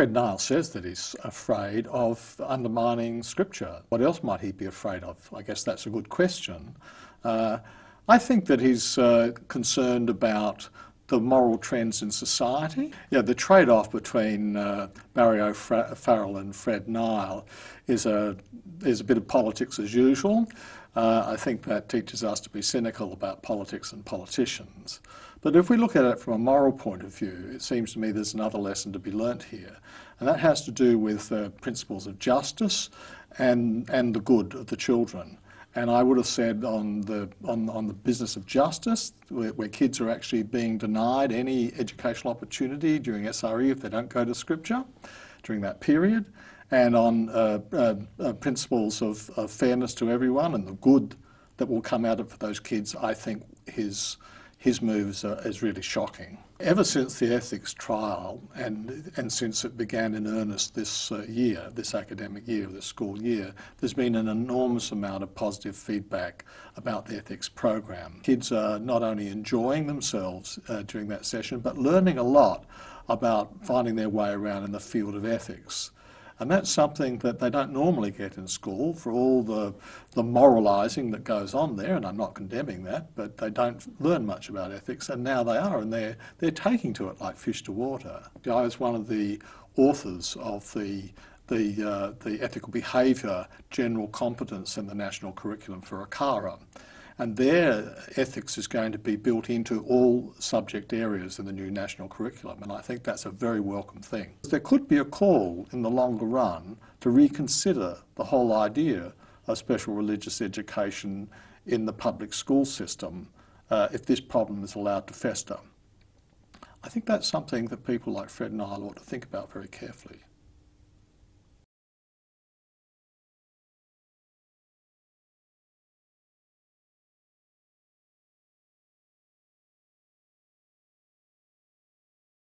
Fred Nile says that he's afraid of undermining scripture. What else might he be afraid of? I guess that's a good question. I think that he's concerned about the moral trends in society. Yeah, the trade-off between Mario Fra Farrell and Fred Nile is a bit of politics as usual. I think that teaches us to be cynical about politics and politicians. But if we look at it from a moral point of view, it seems to me there's another lesson to be learnt here. And that has to do with principles of justice and the good of the children. And I would have said on the business of justice, where kids are actually being denied any educational opportunity during SRE if they don't go to scripture during that period, and on principles of fairness to everyone and the good that will come out of those kids, I think his moves is really shocking. Ever since the ethics trial and since it began in earnest this year, this academic year, this school year, there's been an enormous amount of positive feedback about the ethics program. Kids are not only enjoying themselves during that session, but learning a lot about finding their way around in the field of ethics. And that's something that they don't normally get in school, for all the moralising that goes on there, and I'm not condemning that, but they don't learn much about ethics, and now they are, and they're taking to it like fish to water. I was one of the authors of the Ethical Behaviour General Competence in the National Curriculum for ACARA. And their ethics is going to be built into all subject areas in the new national curriculum, and I think that's a very welcome thing. There could be a call in the longer run to reconsider the whole idea of special religious education in the public school system if this problem is allowed to fester. I think that's something that people like Fred Nile ought to think about very carefully.